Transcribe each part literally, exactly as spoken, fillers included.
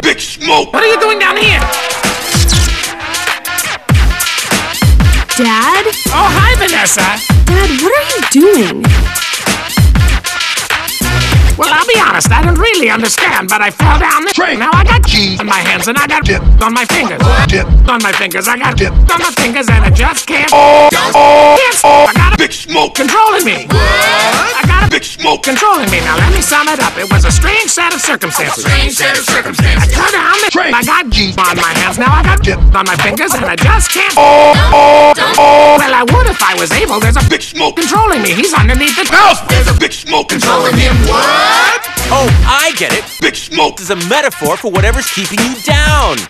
job, Big Smoke! What are you doing down here? Dad? Oh, hi, Vanessa! Dad, what are you doing? Well, I'll be honest, I don't really understand, but I fell down the train. Now I got cheese on my hands and I got dip on my fingers. Dip on my fingers, I got dip on my fingers and I just can't. Oh, oh, can't oh. I got a Big Smoke controlling me. What? I got a Big Smoke controlling me. Now let me sum it up. It was a strange set of circumstances. A strange set of circumstances. I turned down the train. I got cheese on my hands. Now I got dip on my fingers and I just can't. Oh, oh, oh. Well, I would if I was able. There's a Big Smoke controlling me. He's underneath the house. There's a Big Smoke controlling him. What? Oh, I get it. Big Smoke is a metaphor for whatever's keeping you down.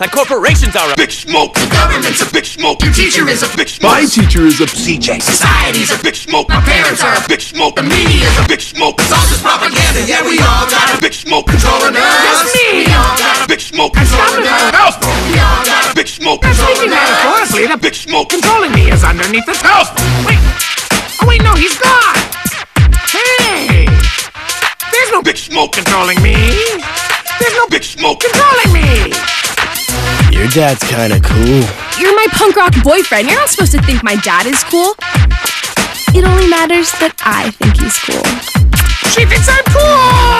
Like corporations are a Big Smoke. The government's a Big Smoke. Your teacher is a Big Smoke. My teacher is a C J. Society's a Big Smoke. My parents are a Big Smoke. The media's a Big Smoke. It's all just propaganda. Yeah, we all got a Big Smoke controlling us. That's me. We all got a Big Smoke controlling us. We all got a Big Smoke controlling us. Metaphorically, the Big Smoke controlling me is underneath the house. Wait. Oh, wait, no, he's gone. Hey. There's no Big Smoke controlling me. There's no Big Smoke controlling me. Your dad's kinda cool. You're my punk rock boyfriend. You're not supposed to think my dad is cool. It only matters that I think he's cool. She thinks I'm cool!